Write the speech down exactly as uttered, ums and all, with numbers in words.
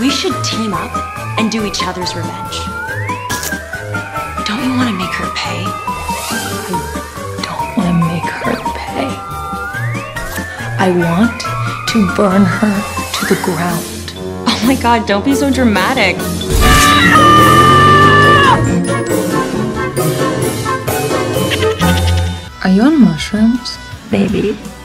We should team up and do each other's revenge. Don't you want to make her pay? I don't want to make her pay. I want to burn her to the ground. Oh my God, don't be so dramatic. Are you on mushrooms, baby?